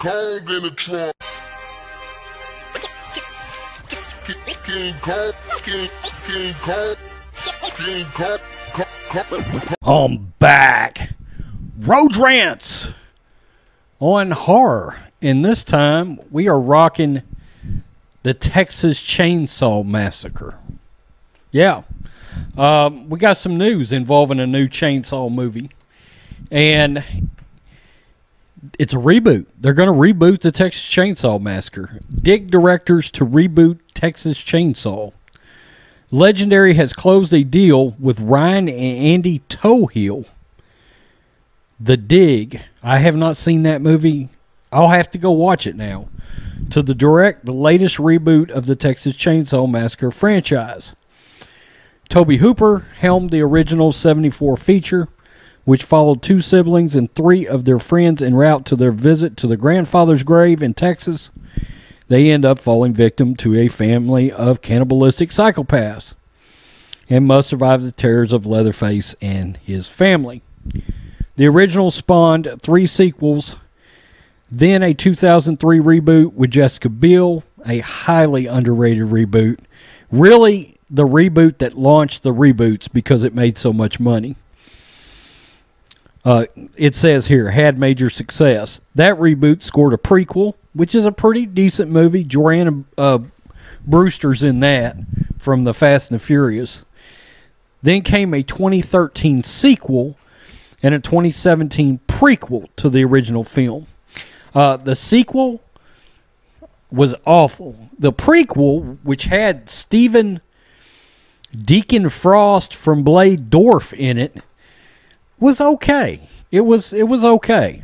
Kong in the trunk. King Kong, King Kong, King Kong. I'm back. Rhodes Rants on horror, and this time we are rocking the Texas Chainsaw Massacre. Yeah, we got some news involving a new chainsaw movie, and it's a reboot. They're going to reboot the Texas Chainsaw Massacre. Dig directors to reboot Texas Chainsaw. Legendary has closed a deal with Ryan and Andy Toheel. The Dig. I have not seen that movie. I'll have to go watch it now. To direct the latest reboot of the Texas Chainsaw Massacre franchise. Tobe Hooper helmed the original 1974 feature, which followed two siblings and three of their friends en route to their visit to the grandfather's grave in Texas. They end up falling victim to a family of cannibalistic psychopaths and must survive the terrors of Leatherface and his family. The original spawned three sequels, then a 2003 reboot with Jessica Biel, a highly underrated reboot. Really, the reboot that launched the reboots because it made so much money. It says here, had major success. That reboot scored a prequel, which is a pretty decent movie. Jordana Brewster's in that from The Fast and the Furious. Then came a 2013 sequel and a 2017 prequel to the original film. The sequel was awful. The prequel, which had Stephen Deacon Frost from Blade Dorf in it, was okay. It was okay.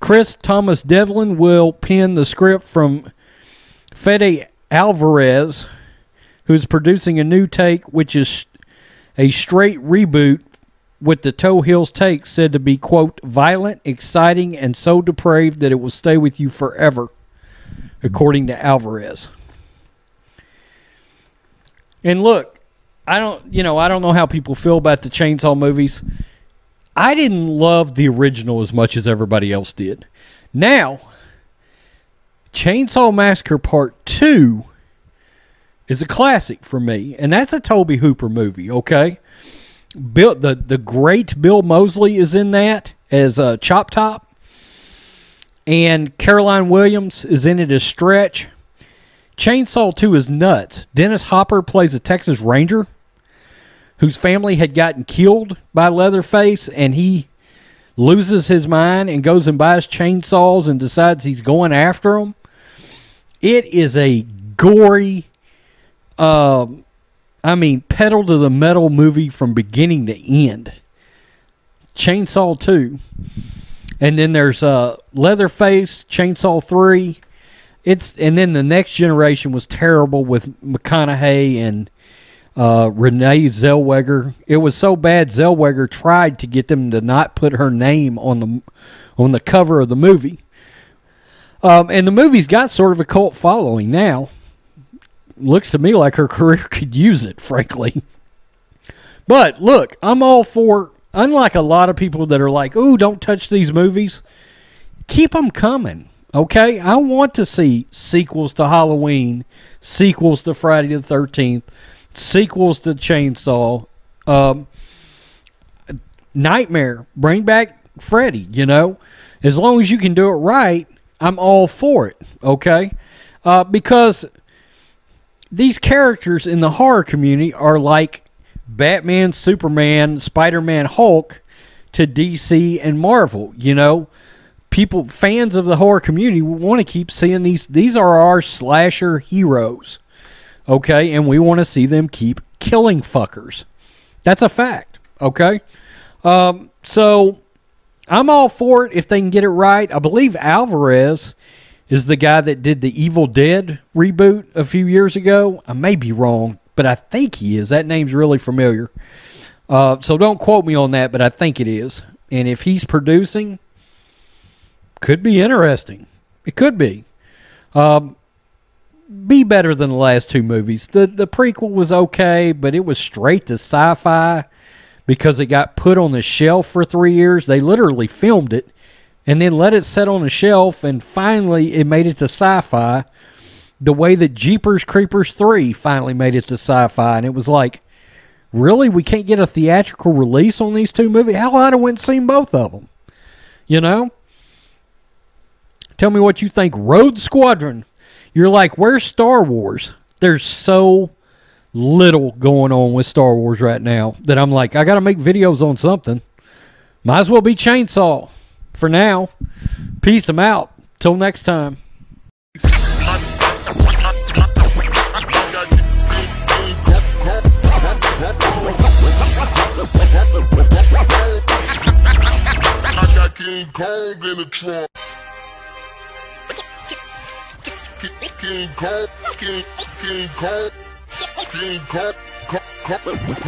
Chris Thomas Devlin will pen the script from Fede Alvarez, who's producing a new take, which is a straight reboot with the Toheel's take said to be, quote, violent, exciting, and so depraved that it will stay with you forever, according to Alvarez. And look, I don't know how people feel about the chainsaw movies. I didn't love the original as much as everybody else did. Now, Chainsaw Massacre Part 2 is a classic for me, and that's a Tobe Hooper movie, okay? The great Bill Moseley is in that as Chop Top, and Caroline Williams is in it as Stretch. Chainsaw 2 is nuts. Dennis Hopper plays a Texas Ranger whose family had gotten killed by Leatherface, and he loses his mind and goes and buys chainsaws and decides he's going after them. It is a gory, pedal to the metal movie from beginning to end. Chainsaw 2. And then there's Leatherface, Chainsaw 3. And then The Next Generation was terrible with McConaughey and Renee Zellweger. It was so bad Zellweger tried to get them to not put her name on the cover of the movie. And the movie's got sort of a cult following now. Looks to me like her career could use it, frankly. But look, I'm all for, unlike a lot of people that are like, ooh, don't touch these movies, keep them coming. Okay, I want to see sequels to Halloween, sequels to Friday the 13th, sequels to Chainsaw, Nightmare, bring back Freddy, you know. As long as you can do it right, I'm all for it, okay? Because these characters in the horror community are like Batman, Superman, Spider-Man, Hulk to DC and Marvel, you know. People, fans of the horror community, want to keep seeing these. These are our slasher heroes. Okay, and we want to see them keep killing fuckers. That's a fact, okay? So, I'm all for it if they can get it right. I believe Alvarez is the guy that did the Evil Dead reboot a few years ago. I may be wrong, but I think he is. That name's really familiar. So don't quote me on that, but I think it is. And if he's producing, could be interesting. It could be. Be better than the last two movies. The prequel was okay, but it was straight to sci-fi because it got put on the shelf for 3 years. They literally filmed it and then let it sit on a shelf, and finally it made it to sci-fi the way that Jeepers Creepers 3 finally made it to sci-fi. And it was like, really? We can't get a theatrical release on these two movies? Hell, I'd have went and seen both of them. You know? Tell me what you think. Rhodes Squadron. You're like, where's Star Wars? There's so little going on with Star Wars right now that I'm like, I got to make videos on something. Might as well be Chainsaw for now. Peace. I'm out. Till next time. King Kong in the trunk. King Kong. King Kong. King Kong.